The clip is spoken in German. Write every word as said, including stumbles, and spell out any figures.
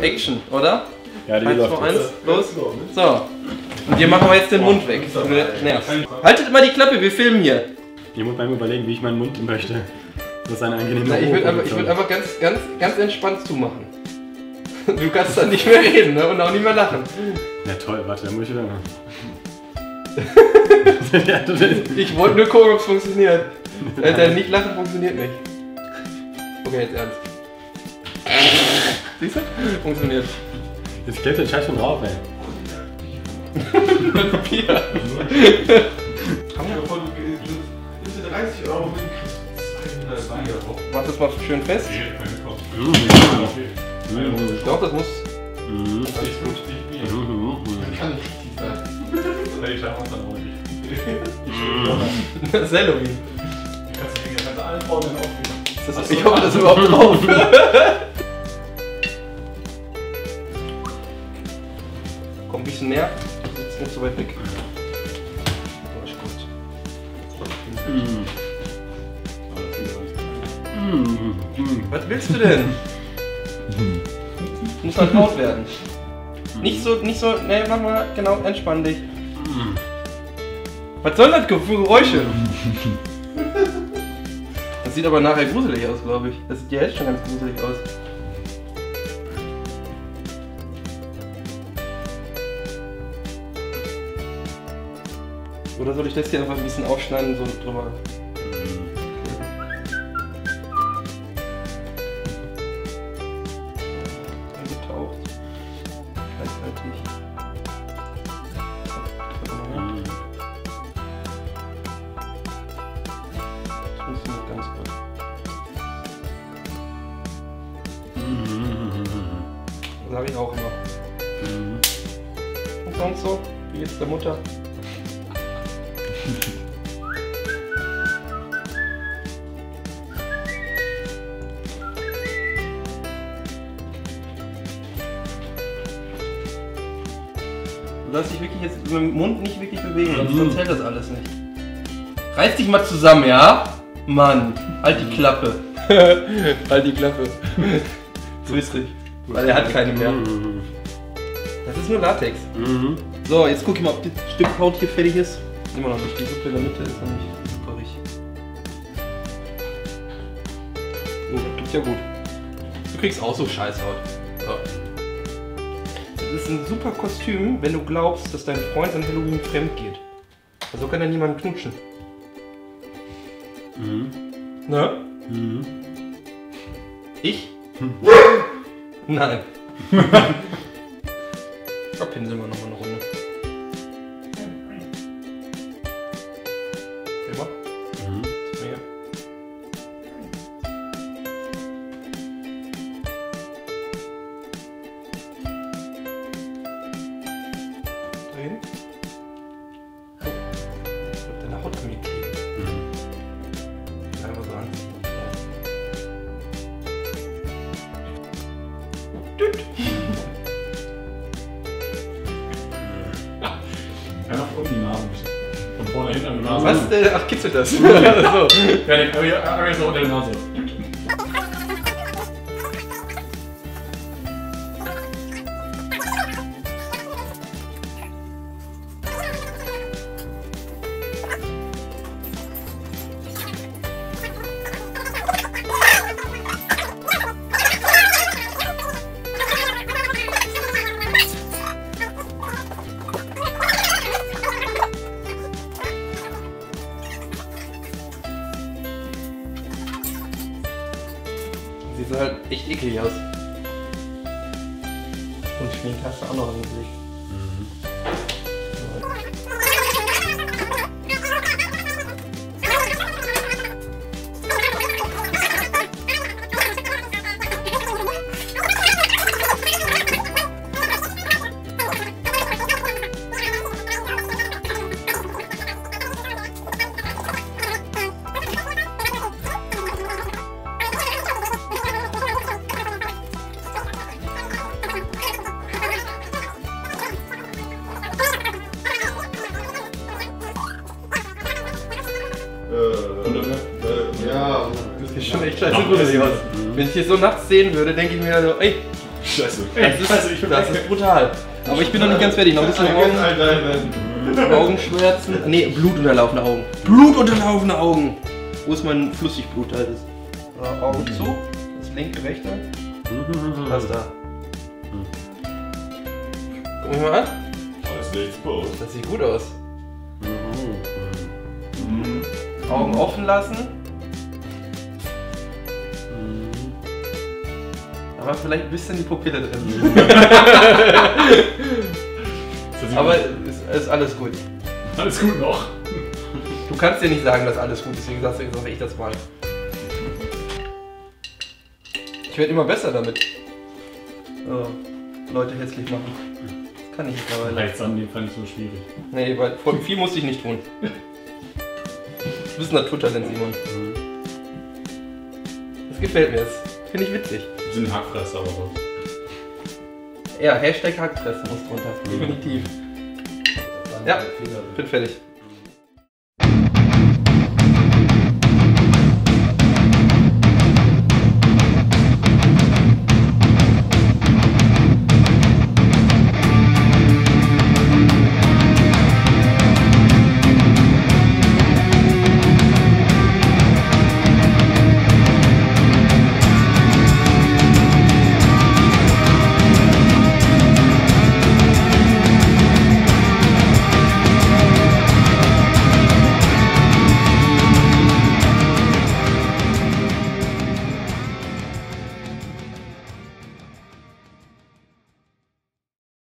Action, oder? Ja, die läuft eins, los. So. Und hier machen wir jetzt den Mund weg. Haltet immer die Klappe, wir filmen hier. Ich muss beim Überlegen, wie ich meinen Mund möchte. Das ist eine angenehme Na, Ich würde einfach, ich würd einfach ganz, ganz, ganz entspannt zumachen. Du kannst dann nicht mehr reden, ne? Und auch nicht mehr lachen. Ja toll, warte, dann muss ich wieder machen. Ich wollte nur gucken, ob es funktioniert. Alter, nicht lachen funktioniert nicht. Okay, jetzt ernst. Siehst du? Funktioniert. Jetzt klebt der Scheiß schon drauf, ey. Mit Papier. dreißig Euro Mach das mal schön fest. Ich glaube, das muss. Ich kann nicht. Ich schaffe uns dann ruhig. Das ist Halloween. Ich hoffe, das überhaupt drauf. Komm ein bisschen näher. Jetzt nicht so weit weg. Was willst du denn? Muss halt laut werden. Nicht so, nicht so, ne, mach mal, genau, entspann dich. Was soll das für Geräusche? Das sieht aber nachher gruselig aus, glaube ich. Das sieht ja jetzt schon ganz gruselig aus. Oder soll ich das hier einfach ein bisschen aufschneiden und so drüber? Sag ich auch immer. Mhm. Und sonst so? Wie geht's der Mutter? Du darfst dich wirklich jetzt mit dem Mund nicht wirklich bewegen, mhm. sonst hält das alles nicht. Reiß dich mal zusammen, ja? Mann, halt die Klappe. Halt die Klappe. So ist richtig. Weil er hat keine mehr. Das ist nur Latex. Mhm. So, jetzt guck ich mal, ob die Stimmhaut hier fertig ist. Immer noch nicht. Die Suppe in der Mitte ist noch nicht super richtig. Oh, das ist ja gut. Du kriegst auch so Scheißhaut. So. Das ist ein super Kostüm, wenn du glaubst, dass dein Freund an Halloween fremd geht. Also kann ja niemand knutschen. Mhm. Ne? Mhm. Ich? Hm. Nein. Da pinseln wir nochmal eine Runde. Immer? Mhm. Drehen. Oh. Ich glaub, deine Haut mit. Mhm. Einfach so anziehen. Einfach um die Nase. Von vorne hinten an der Nase. Was? Äh, ach, kitzelt das? So. Ja, den Ari so unter der Nase. Sieht so halt echt eklig aus. Und Schmink hast du auch noch im Gesicht. Mhm. Ja, das ist schon echt scheiße gruselig aus. Wenn ich hier so nachts sehen würde, denke ich mir so, ey, Scheiße. Das ist, das ist, das ist brutal. Aber ich bin noch nicht ganz fertig. Noch ein bisschen Augen, Augenschmerzen. Nee, blutunterlaufene Augen. Blutunterlaufene Augen. Wo ist mein Flüssigblut halt ist? Augen zu. Das linke rechte. Was da? Guck mich mal an. Das sieht gut aus. Das sieht gut aus. Augen offen lassen. Aber vielleicht ein bisschen die Pupille drin. Aber es ist alles gut. Alles gut noch? Du kannst dir nicht sagen, dass alles gut ist, deswegen sagst du jetzt, sag ich das mal. Ich werde immer besser damit. Oh, Leute hässlich machen. Das kann ich mittlerweile. Rechts annehmen fand ich so schwierig. Nee, weil vor viel musste ich nicht tun. Du bist ein Naturtalent, Simon. Das gefällt mir jetzt. Finde ich witzig. Wir sind Hackfresse, aber so. Ja, Hashtag Hackfresse muss drunter. Definitiv. Ja, bin fertig.